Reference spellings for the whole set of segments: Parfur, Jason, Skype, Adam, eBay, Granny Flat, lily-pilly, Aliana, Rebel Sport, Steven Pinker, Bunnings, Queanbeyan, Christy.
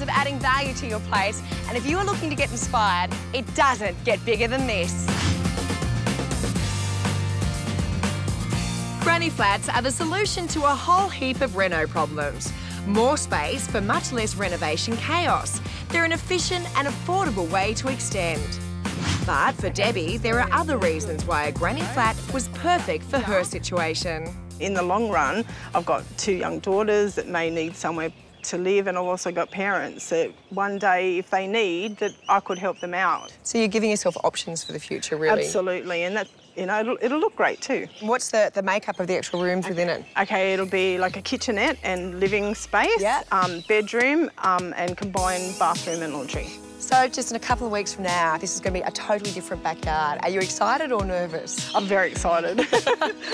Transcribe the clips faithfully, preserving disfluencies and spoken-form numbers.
terms of adding value to your place. And if you are looking to get inspired, it doesn't get bigger than this. Granny flats are the solution to a whole heap of reno problems. More space for much less renovation chaos. They're an efficient and affordable way to extend. But for Debbie, there are other reasons why a granny flat was perfect for her situation. In the long run, I've got two young daughters that may need somewhere to live, and I've also got parents that one day, if they need, that I could help them out. So you're giving yourself options for the future, really? Absolutely, and that, you know, it'll, it'll look great too. What's the, the makeup of the actual rooms okay. within it? Okay, it'll be like a kitchenette and living space, yep. um, bedroom, um, and combined bathroom and laundry. So just in a couple of weeks from now, this is going to be a totally different backyard. Are you excited or nervous? I'm very excited.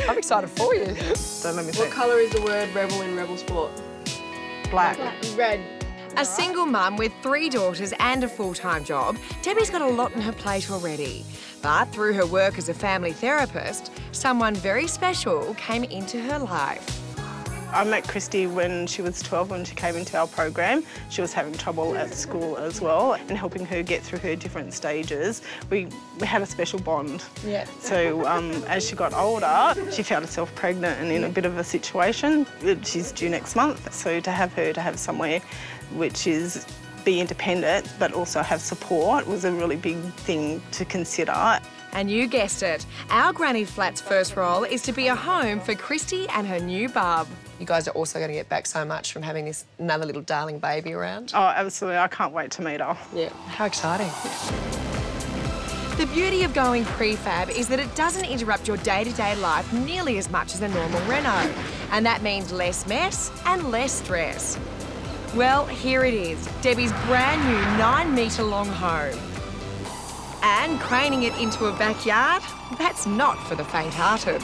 I'm excited for you. Don't let me think. What colour is the word rebel in Rebel Sport? Black. Black. Red. A right. single mum with three daughters and a full-time job, Debbie's got a lot on her plate already. But through her work as a family therapist, someone very special came into her life. I met Christy when she was twelve, when she came into our program. She was having trouble at school as well, and helping her get through her different stages. We, we had a special bond. Yeah. So um, as she got older, she found herself pregnant and in a bit of a situation. She's due next month, so to have her to have somewhere which is be independent but also have support was a really big thing to consider. And you guessed it, our granny flat's first role is to be a home for Christy and her new bub. You guys are also going to get back so much from having this another little darling baby around. Oh, absolutely. I can't wait to meet her. Yeah. How exciting. The beauty of going prefab is that it doesn't interrupt your day-to-day life nearly as much as a normal reno. And that means less mess and less stress. Well, here it is, Debbie's brand new nine-metre-long home. And craning it into a backyard, that's not for the faint-hearted.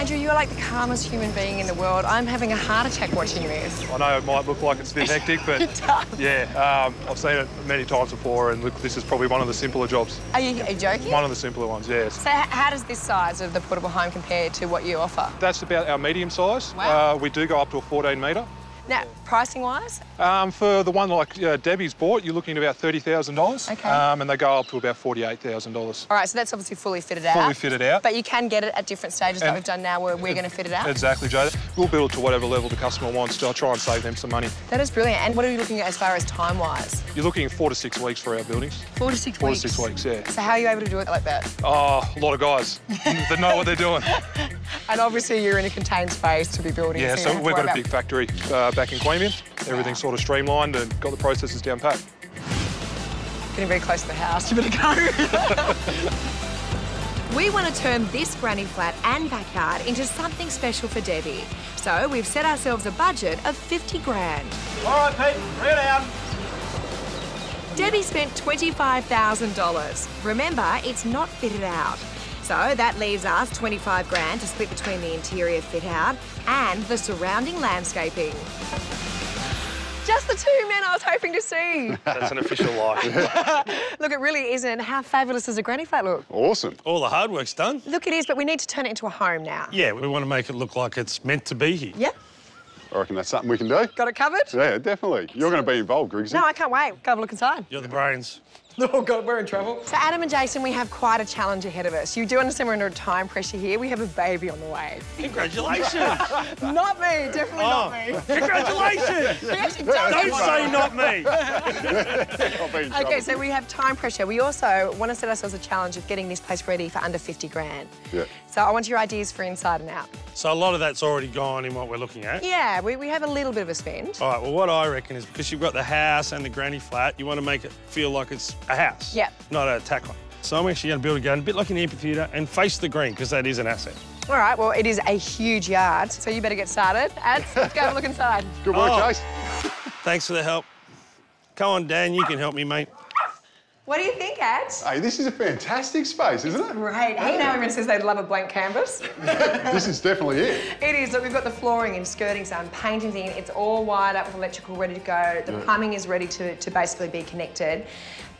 Andrew, you're like the calmest human being in the world. I'm having a heart attack watching this. I know it might look like it's a bit hectic, but it does. Yeah, um, I've seen it many times before, and look, this is probably one of the simpler jobs. Are you, are you joking? One of the simpler ones, yes. So how does this size of the portable home compare to what you offer? That's about our medium size. Wow. Uh, we do go up to a fourteen metre. Now, pricing-wise? Um, for the one like uh, Debbie's bought, you're looking at about thirty thousand dollars. Okay. Um, and they go up to about forty-eight thousand dollars. All right, so that's obviously fully fitted out. Fully fitted out. But you can get it at different stages and, that we've done now where we're going to fit it out. Exactly, Jade. We'll build to whatever level the customer wants to try and save them some money. That is brilliant. And what are you looking at as far as time-wise? You're looking at four to six weeks for our buildings. Four to six four weeks? Four to six weeks, yeah. So how are you able to do it like that? Oh, a lot of guys that know what they're doing. And obviously you're in a contained space to be building. Yeah, so, so we've got a big factory uh, back in Queanbeyan. Everything's sort of streamlined and got the processes down pat. Getting very close to the house, you better go. We want to turn this granny flat and backyard into something special for Debbie. So we've set ourselves a budget of fifty grand. All right, Pete, bring it down. Debbie spent twenty-five thousand dollars. Remember, it's not fitted out. So that leaves us twenty-five grand to split between the interior fit out and the surrounding landscaping. Just the two men I was hoping to see. That's an official life. Look, it really isn't. How fabulous does a granny flat look? Awesome. All the hard work's done. Look, it is, but we need to turn it into a home now. Yeah, we want to make it look like it's meant to be here. Yep. I reckon that's something we can do. Got it covered? Yeah, definitely. You're going to be involved, Griggsy. No, I can't wait. Go have a look inside. You're the brains. Oh, God, we're in trouble. So, Adam and Jason, we have quite a challenge ahead of us. You do understand we're under time pressure here. We have a baby on the way. Congratulations. Not me, definitely oh. not me. Congratulations. Don't, don't say not me. I'll be in trouble. OK, so we have time pressure. We also want to set ourselves a challenge of getting this place ready for under fifty grand. Yeah. So I want your ideas for inside and out. So a lot of that's already gone in what we're looking at? Yeah, we, we have a little bit of a spend. All right, well, what I reckon is because you've got the house and the granny flat, you want to make it feel like it's a house, yep. not a tackle. So I'm actually going to build a garden, a bit like an amphitheatre, and face the green, because that is an asset. All right, well, it is a huge yard, so you better get started. Ads, let's go have a look inside. Good work, oh. Chase. Thanks for the help. Come on, Dan, you can help me, mate. What do you think, Ads? Hey, this is a fantastic space, isn't it's it? Great. Yeah. Hey, now everyone says they'd love a blank canvas. This is definitely it. It is. Look, we've got the flooring in, skirting's done, painting's in. It's all wired up with electrical ready to go. The yeah. plumbing is ready to, to basically be connected.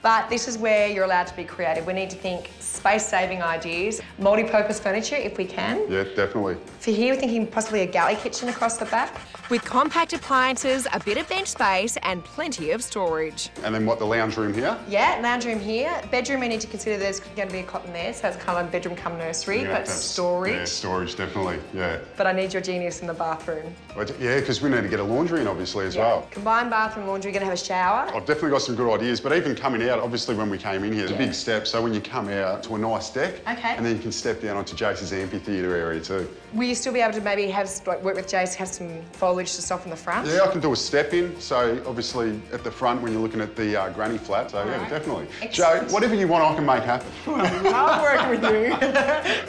But this is where you're allowed to be creative. We need to think space-saving ideas, multi-purpose furniture if we can. Yeah, definitely. For here, we're thinking possibly a galley kitchen across the back. With compact appliances, a bit of bench space and plenty of storage. And then what, the lounge room here? Yeah, lounge room here. Bedroom, we need to consider there's going to be a cot in there, so it's kind of bedroom come nursery, yeah, but storage. Yeah, storage, definitely, yeah. But I need your genius in the bathroom. Yeah, because we need to get a laundry in, obviously, as yeah. well. Combined bathroom, laundry, we're going to have a shower. I've definitely got some good ideas, but even coming out, obviously, when we came in here, it's yeah. a big step, so when you come out to a nice deck, okay. and then you can step down onto Jace's amphitheatre area too. Will you still be able to maybe have like, work with Jace, have some foliage to soften the front? Yeah, I can do a step in, so obviously at the front when you're looking at the uh, granny flat, so All yeah, right. definitely. Excellent. Joe, whatever you want, I can make happen. Well, I'll work with you.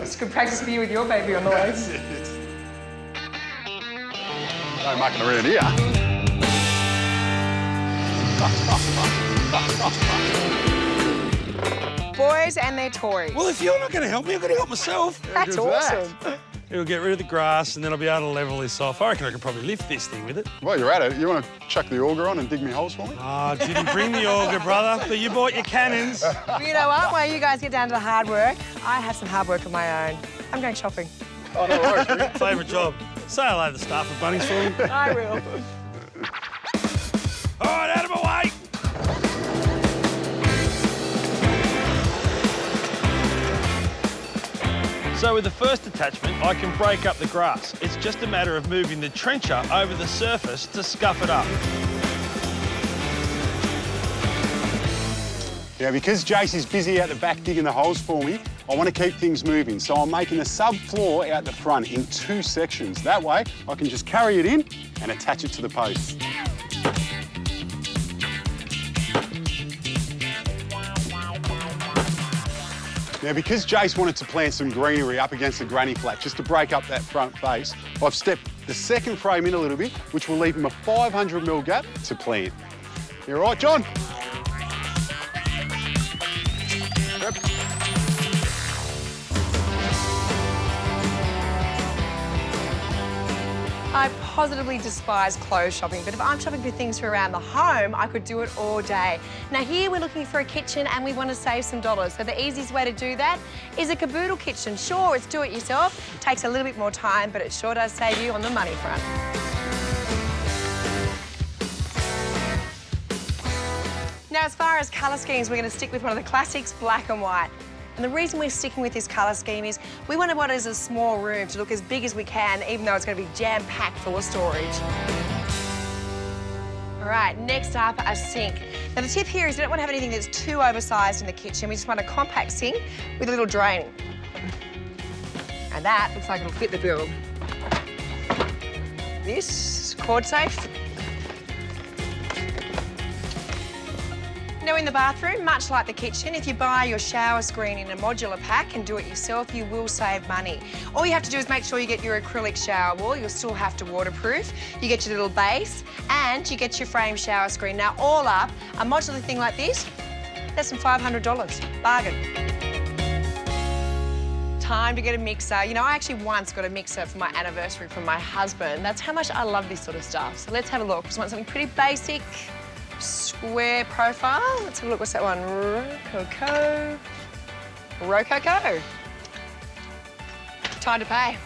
It's good practice for you with your baby on the way. No mucking around here. Boys and their toys. Well, if you're not going to help me, I'm going to help myself. That's awesome. That. It'll get rid of the grass and then I'll be able to level this off. I reckon I could probably lift this thing with it. Well, you're at it. You want to chuck the auger on and dig me holes for me? Ah, oh, didn't bring the auger, brother, but you bought your cannons. You know what? While you guys get down to the hard work, I have some hard work of my own. I'm going shopping. Oh, no worries. Favourite job. Say hello to the staff at Bunnings for me. I will. All right, out of my way. So with the first attachment, I can break up the grass. It's just a matter of moving the trencher over the surface to scuff it up. Now, because Jace is busy out the back digging the holes for me, I want to keep things moving. So I'm making the subfloor out the front in two sections. That way, I can just carry it in and attach it to the post. Now, because Jace wanted to plant some greenery up against the granny flat, just to break up that front face, I've stepped the second frame in a little bit, which will leave him a five hundred mil gap to plant. You all right, John? Yep. I positively despise clothes shopping, but if I'm shopping for things for around the home, I could do it all day. Now here we're looking for a kitchen and we want to save some dollars, so the easiest way to do that is a caboodle kitchen. Sure, it's do it yourself, it takes a little bit more time, but it sure does save you on the money front. Now as far as colour schemes, we're going to stick with one of the classics, black and white. And the reason we're sticking with this colour scheme is we want what is a small room to look as big as we can, even though it's going to be jam-packed full of storage. All right, next up, a sink. Now, the tip here is we don't want to have anything that's too oversized in the kitchen. We just want a compact sink with a little drain. And that looks like it'll fit the bill. This is cord safe. Now in the bathroom, much like the kitchen, if you buy your shower screen in a modular pack and do it yourself, you will save money. All you have to do is make sure you get your acrylic shower wall, you'll still have to waterproof, you get your little base and you get your frame shower screen. Now all up, a modular thing like this, less than five hundred dollars, bargain. Time to get a mixer. You know, I actually once got a mixer for my anniversary from my husband. That's how much I love this sort of stuff. So let's have a look. Just want something pretty basic. Square profile. Let's have a look. What's that one? Rococo. Rococo. Time to pay.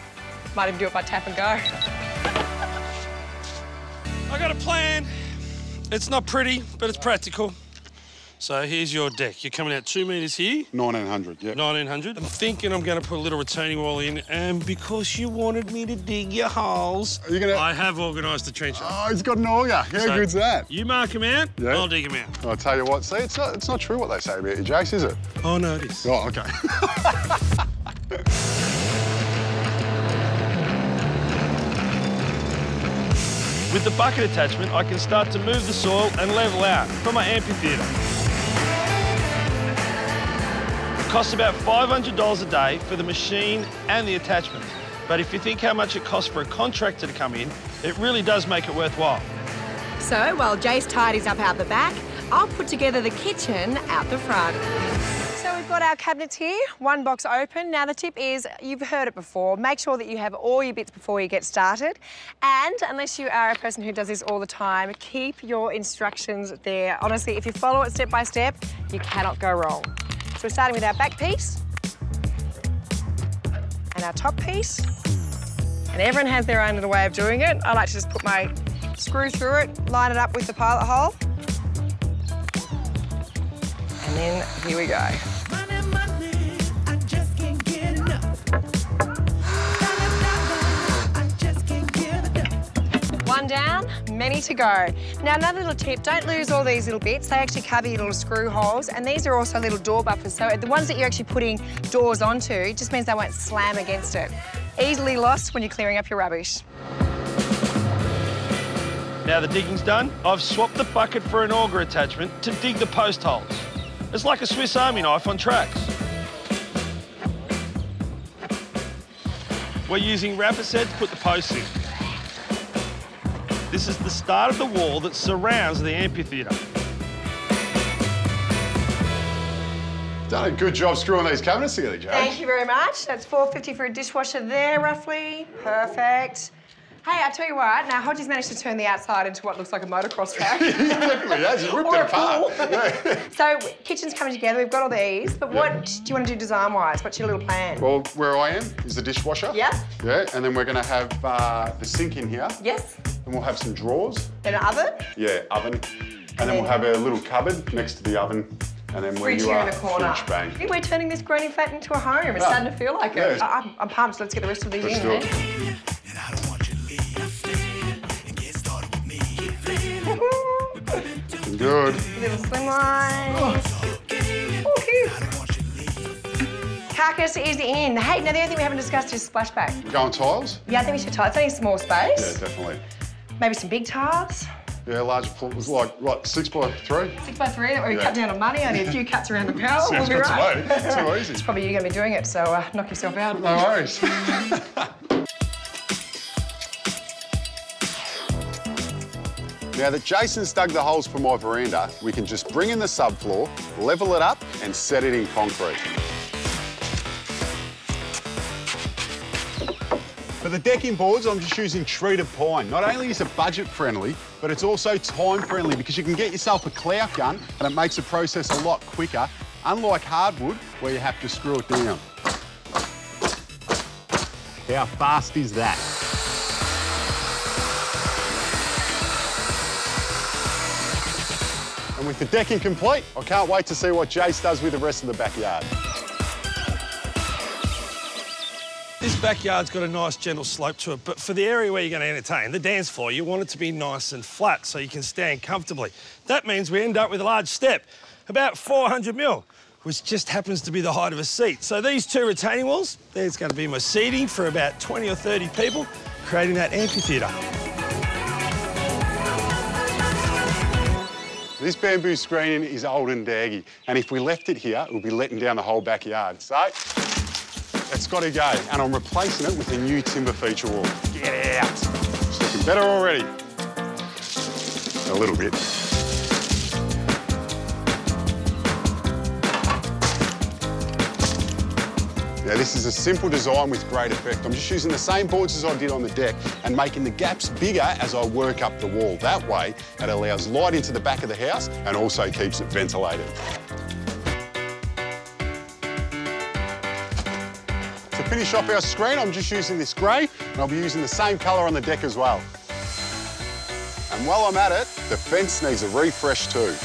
Might even do it by tap and go. I got a plan. It's not pretty, but it's practical. So here's your deck. You're coming out two metres here. nineteen hundred, yeah. nineteen hundred. I'm thinking I'm going to put a little retaining wall in, and because you wanted me to dig your holes, Are you gonna... I have organised the trencher. Oh, it's got an auger. How so good's that? You mark them out, yeah. I'll dig them out. I'll tell you what. See, it's not, it's not true what they say about you, Jace, is it? Oh, no, it is. Oh, OK. With the bucket attachment, I can start to move the soil and level out from my amphitheatre. Costs about five hundred dollars a day for the machine and the attachment. But if you think how much it costs for a contractor to come in, it really does make it worthwhile. So while Jace tidies up out the back, I'll put together the kitchen out the front. So we've got our cabinets here, one box open. Now the tip is, you've heard it before, make sure that you have all your bits before you get started. And unless you are a person who does this all the time, keep your instructions there. Honestly, if you follow it step by step, you cannot go wrong. So we're starting with our back piece and our top piece. And everyone has their own little way of doing it. I like to just put my screw through it, line it up with the pilot hole. And then here we go. One down, many to go. Now, another little tip, don't lose all these little bits. They actually cover your little screw holes, and these are also little door buffers. So the ones that you're actually putting doors onto just means they won't slam against it. Easily lost when you're clearing up your rubbish. Now the digging's done, I've swapped the bucket for an auger attachment to dig the post holes. It's like a Swiss Army knife on tracks. We're using rapid set to put the posts in. This is the start of the wall that surrounds the amphitheatre. Done a good job screwing these cabinets together, Jade. Thank you very much. That's four fifty for a dishwasher there, roughly. Perfect. Hey, I'll tell you what, now Hodgie's managed to turn the outside into what looks like a motocross track. He definitely has, he ripped it apart. So, kitchen's coming together, we've got all these, but what yep. do you want to do design-wise? What's your little plan? Well, where I am is the dishwasher. Yep. Yeah, and then we're going to have uh, the sink in here. Yes. And we'll have some drawers. And an oven? Yeah, oven. And, and then, then we'll have a little cupboard next to the oven. And then where you are, fridge bang. I think we're turning this granny flat into a home. It's ah. starting to feel like yeah. it. I'm, I'm pumped, so let's get the rest of these let's in. Let's do it. Good. A little slim line. Oh. Oh, cute. Carcass is in. Hey, now the only thing we haven't discussed is splashback. We're going tiles? Yeah, I think we should tiles. It's only a small space. Yeah, definitely. Maybe some big tiles. Yeah, large was like, right, six by three. Six by three, that way we yeah. cut down on money, only a few cuts around the barrel, we'll be right. It's too easy. It's probably you going to be doing it, so uh, knock yourself out. No worries. Now that Jason's dug the holes for my veranda, we can just bring in the subfloor, level it up, and set it in concrete. For the decking boards, I'm just using treated pine. Not only is it budget-friendly, but it's also time-friendly because you can get yourself a clout gun and it makes the process a lot quicker, unlike hardwood, where you have to screw it down. How fast is that? And with the decking complete, I can't wait to see what Jace does with the rest of the backyard. This backyard's got a nice gentle slope to it, but for the area where you're going to entertain, the dance floor, you want it to be nice and flat so you can stand comfortably. That means we end up with a large step, about four hundred mil, which just happens to be the height of a seat. So these two retaining walls, there's going to be my seating for about twenty or thirty people, creating that amphitheatre. This bamboo screening is old and daggy, and if we left it here, it would be letting down the whole backyard. So, it's got to go, and I'm replacing it with a new timber feature wall. Get out! It's looking better already. A little bit. Now, this is a simple design with great effect. I'm just using the same boards as I did on the deck and making the gaps bigger as I work up the wall. That way, it allows light into the back of the house and also keeps it ventilated. To finish off our screen, I'm just using this grey, and I'll be using the same colour on the deck as well. And while I'm at it, the fence needs a refresh too.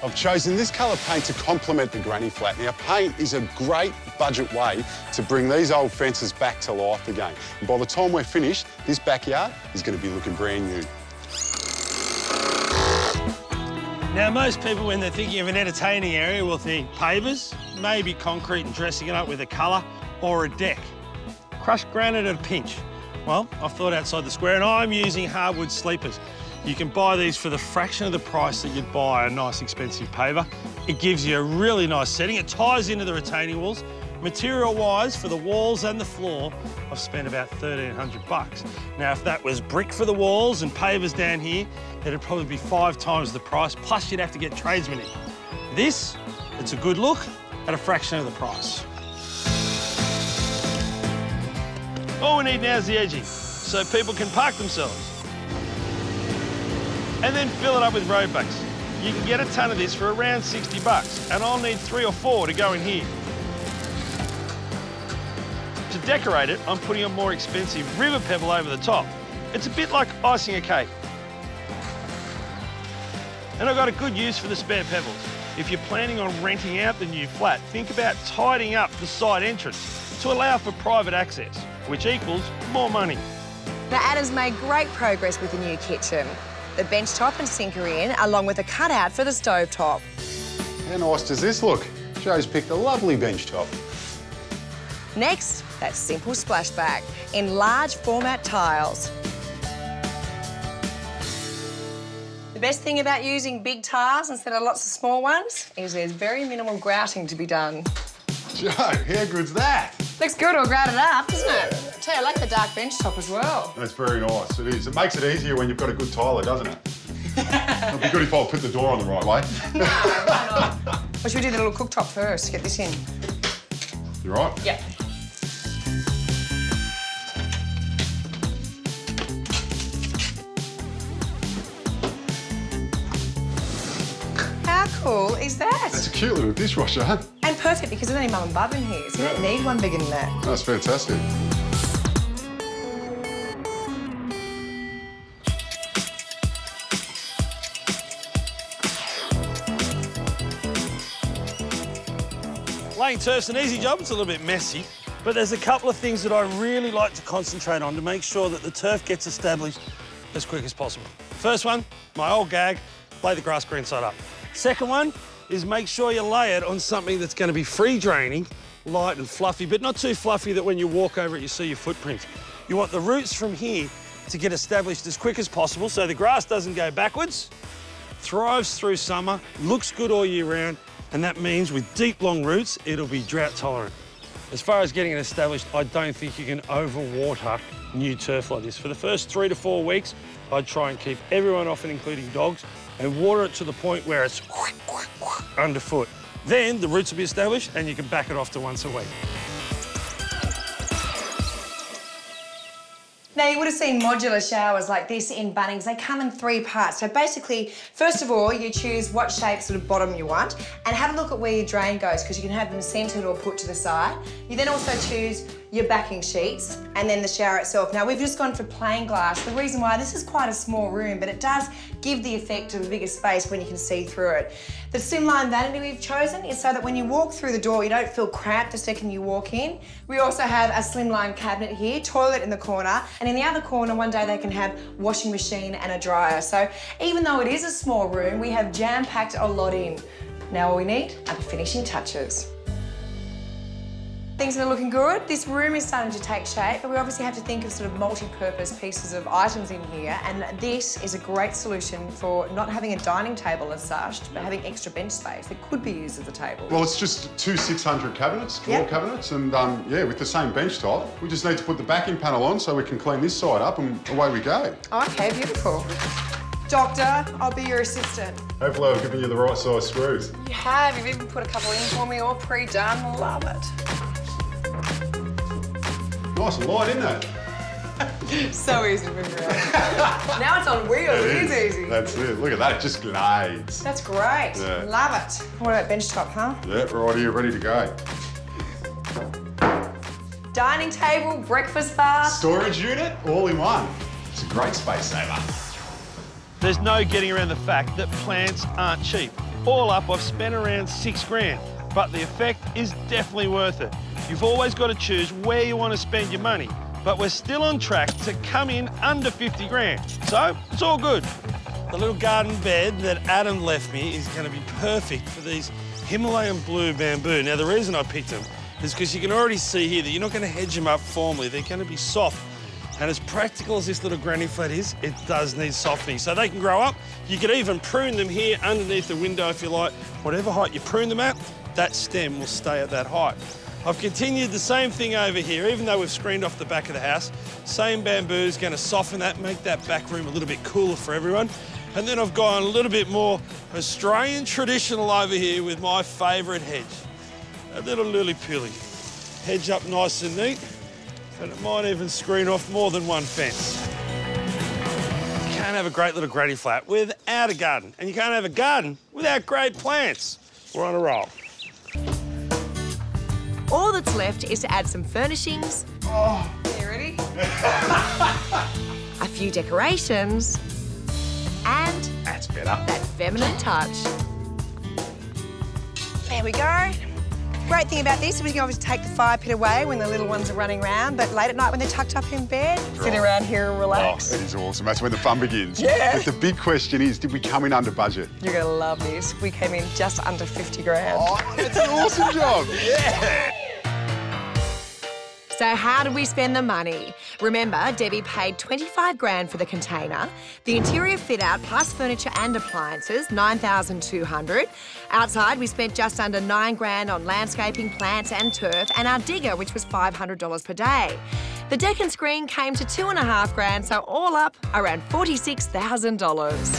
I've chosen this colour paint to complement the granny flat. Now, paint is a great budget way to bring these old fences back to life again. And by the time we're finished, this backyard is going to be looking brand new. Now, most people, when they're thinking of an entertaining area, will think pavers, maybe concrete and dressing it up with a colour, or a deck. Crushed granite at a pinch. Well, I've thought outside the square, and I'm using hardwood sleepers. You can buy these for the fraction of the price that you'd buy a nice expensive paver. It gives you a really nice setting. It ties into the retaining walls Material-wise, for the walls and the floor, I've spent about thirteen hundred bucks. Now, if that was brick for the walls and pavers down here, it'd probably be five times the price, plus you'd have to get tradesmen in. This, it's a good look at a fraction of the price. All we need now is the edging, so people can park themselves. And then fill it up with road base. You can get a ton of this for around sixty bucks, and I'll need three or four to go in here. To decorate it, I'm putting a more expensive river pebble over the top. It's a bit like icing a cake. And I've got a good use for the spare pebbles. If you're planning on renting out the new flat, think about tidying up the side entrance to allow for private access, which equals more money. Now, Adam's made great progress with the new kitchen. The bench top and sink are in, along with a cutout for the stove top. How nice does this look? Joe's picked a lovely bench top. Next, that simple splashback in large format tiles. The best thing about using big tiles instead of lots of small ones is there's very minimal grouting to be done. Joe, how good's that? Looks good all grouted up, doesn't it? Yeah. I tell you, I like the dark bench top as well. That's very nice, it is. It makes it easier when you've got a good tiler, doesn't it? It'd be good if I put the door on the right way. No, why not? Well, should we do the little cooktop first? Get this in. You right? Yeah. How cool is that? That's a cute little dishwasher, huh? And perfect, because there's only mum and bub in here, so you yeah. don't need one bigger than that. That's fantastic. Laying turf's an easy job, it's a little bit messy, but there's a couple of things that I really like to concentrate on to make sure that the turf gets established as quick as possible. First one, my old gag, lay the grass green side up. Second one is make sure you lay it on something that's going to be free draining, light and fluffy, but not too fluffy that when you walk over it you see your footprint. You want the roots from here to get established as quick as possible so the grass doesn't go backwards, thrives through summer, looks good all year round, and that means with deep, long roots, it'll be drought tolerant. As far as getting it established, I don't think you can overwater new turf like this. For the first three to four weeks, I'd try and keep everyone off it, including dogs, and water it to the point where it's underfoot. Then the roots will be established and you can back it off to once a week. Now, you would have seen modular showers like this in Bunnings. They come in three parts. So basically, first of all, you choose what shape sort of bottom you want and have a look at where your drain goes, because you can have them centred or put to the side. You then also choose your backing sheets and then the shower itself. Now, we've just gone for plain glass. The reason why, this is quite a small room, but it does give the effect of a bigger space when you can see through it. The slimline vanity we've chosen is so that when you walk through the door, you don't feel cramped the second you walk in. We also have a slimline cabinet here, toilet in the corner, and in the other corner, one day they can have washing machine and a dryer. So even though it is a small room, we have jam-packed a lot in. Now all we need are the finishing touches. Things that are looking good. This room is starting to take shape, but we obviously have to think of sort of multi-purpose pieces of items in here, and this is a great solution for not having a dining table as such, but having extra bench space that could be used as a table. Well, it's just two six hundred cabinets, drawer yep. cabinets, and um, yeah, with the same bench top. We just need to put the backing panel on so we can clean this side up, and away we go. Okay, beautiful. Doctor, I'll be your assistant. Hopefully I've given you the right size screws. You have. You've even put a couple in for me, all pre-done. Love it. Nice and light, isn't it? So easy to figure out. Now it's on wheels, it, it is. is easy. That's it. Look at that, it just glides. That's great. Yeah. Love it. What about bench top, huh? Yeah, right here, ready to go. Dining table, breakfast bar. Storage unit, all in one. It's a great space saver. There's no getting around the fact that plants aren't cheap. All up, I've spent around six grand, but the effect is definitely worth it. You've always got to choose where you want to spend your money, but we're still on track to come in under fifty grand, so it's all good. The little garden bed that Adam left me is going to be perfect for these Himalayan blue bamboo. Now, the reason I picked them is because you can already see here that you're not going to hedge them up formally. They're going to be soft, and as practical as this little granny flat is, it does need softening, so they can grow up. You could even prune them here underneath the window if you like. Whatever height you prune them at, that stem will stay at that height. I've continued the same thing over here, even though we've screened off the back of the house. Same bamboo is going to soften that, make that back room a little bit cooler for everyone. And then I've gone a little bit more Australian traditional over here with my favourite hedge. A little lily-pilly. Hedge up nice and neat, and it might even screen off more than one fence. You can't have a great little graddy flat without a garden, and you can't have a garden without great plants. We're on a roll. All that's left is to add some furnishings. Oh, you ready? A few decorations, and that's better. That feminine touch. There we go. Great thing about this is we can obviously take the fire pit away when the little ones are running around, but late at night when they're tucked up in bed, right. Sit around here and relax. Oh, it is awesome. That's when the fun begins. Yeah. But the big question is, did we come in under budget? You're going to love this. We came in just under fifty grand. Oh, that's an awesome job. Yeah. So how did we spend the money? Remember, Debbie paid twenty-five grand for the container, the interior fit out plus furniture and appliances, nine thousand two hundred. Outside, we spent just under nine grand on landscaping, plants and turf, and our digger, which was five hundred dollars per day. The deck and screen came to two and a half grand, so all up around forty-six thousand dollars.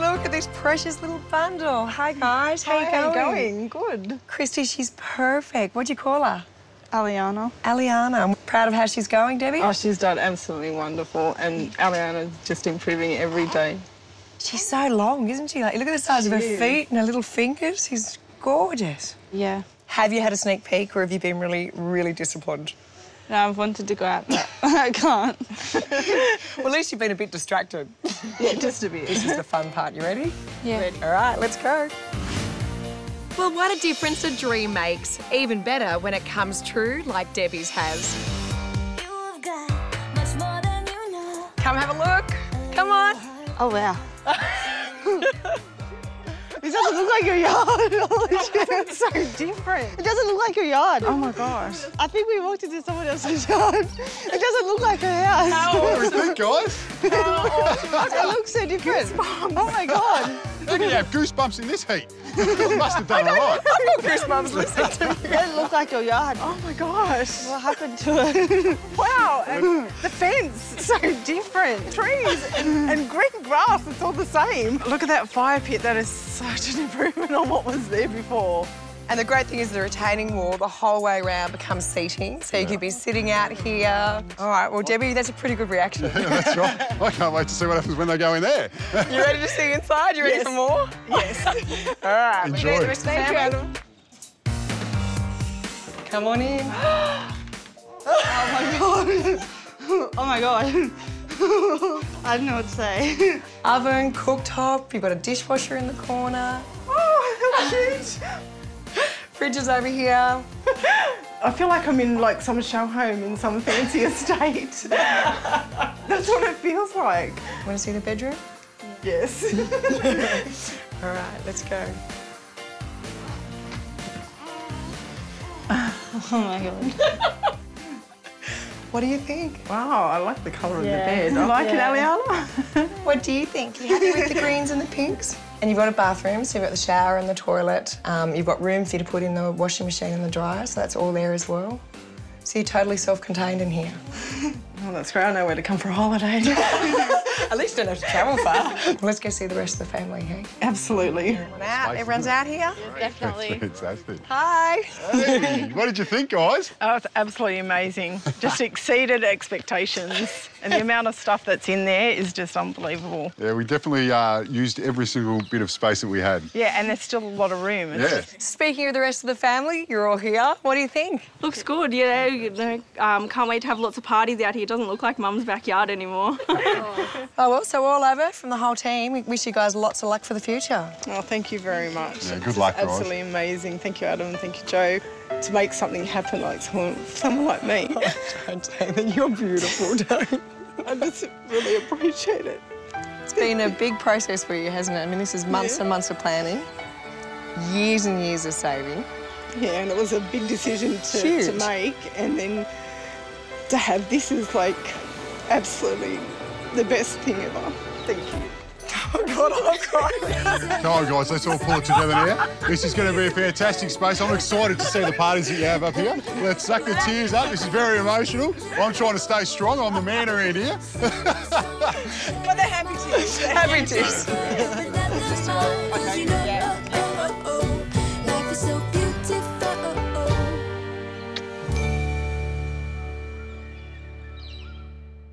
Look at this precious little bundle. Hi, guys. How Hi, are you going? How are you going? Good. Christy, she's perfect. What do you call her? Aliana. Aliana. I'm proud of how she's going, Debbie. Oh, she's done absolutely wonderful, and Aliana's just improving every day. She's so long, isn't she? Like, look at the size she of her is. feet and her little fingers. She's gorgeous. Yeah. Have you had a sneak peek, or have you been really, really disappointed? No, I've wanted to go out, but I can't. Well, at least you've been a bit distracted. Yeah, just a bit. This is the fun part. You ready? Yeah. Ready. All right, let's go. Well, what a difference a dream makes. Even better when it comes true, like Debbie's has. You've got much more than you know. Come have a look. Come on. Oh, wow. It doesn't look like your yard. It's so different. It doesn't look like your yard. Oh, my gosh. I think we walked into someone else's yard. It doesn't look like her house. How awesome. Guys. It looks so different. Goosebumps. Oh, my God. Look at you have goosebumps in this heat. You must have done a lot. I've got goosebumps listening to me. It doesn't look like your yard. Oh, my gosh. What happened to it? Wow. And the fence, so different. Trees and, and green grass, it's all the same. Look at that fire pit. That is so such an improvement on what was there before. And the great thing is the retaining wall the whole way around becomes seating, so yeah. You could be sitting out here. All right, well, Debbie, that's a pretty good reaction. Yeah, that's right. I can't wait to see what happens when they go in there. You ready to see inside? You ready yes. for more? Yes. All right. Enjoy. We're going to Thank you. Come on in. Oh, my God. Oh, my God. I don't know what to say. Oven, cooktop, you've got a dishwasher in the corner. Oh, how cute! Fridge is over here. I feel like I'm in, like, some show home in some fancy estate. That's what it feels like. Want to see the bedroom? Yeah. Yes. All right, let's go. Oh, my God. What do you think? Wow, I like the colour of yeah. the bed. I like yeah. it, Aliana. What do you think? You happy with the greens and the pinks? And you've got a bathroom, so you've got the shower and the toilet. Um, you've got room for you to put in the washing machine and the dryer, so that's all there as well. So you're totally self-contained in here. Oh, that's great. I know where to come for a holiday. At least you don't have to travel far. Let's go see the rest of the family, hey? Absolutely. Everyone out. Everyone's out here? Yeah, definitely. That's fantastic. Hi. Hey, what did you think, guys? Oh, it's absolutely amazing. Just exceeded expectations. And the amount of stuff that's in there is just unbelievable. Yeah, we definitely uh, used every single bit of space that we had. Yeah, and there's still a lot of room. It's yeah. Just... Speaking of the rest of the family, you're all here. What do you think? Looks good, you know. You know um, can't wait to have lots of parties out here. It doesn't look like Mum's backyard anymore. Oh. Oh, well, so all over from the whole team. We wish you guys lots of luck for the future. Oh, thank you very much. Yeah, good luck, guys. Absolutely amazing. Thank you, Adam. Thank you, Joe. To make something happen like someone, someone like me. Oh, don't say that. You're beautiful, don't. I just really appreciate it. It's been a big process for you, hasn't it? I mean, this is months yeah. and months of planning, years and years of saving. Yeah, and it was a big decision to, to make, and then to have this is, like, absolutely the best thing ever. Thank you. I got off guard. Come on, guys, let's all pull it together now. This is going to be a fantastic space. I'm excited to see the parties that you have up here. Let's suck the tears up. This is very emotional. I'm trying to stay strong. I'm the man around here. But they're happy tears. Happy tears. Okay.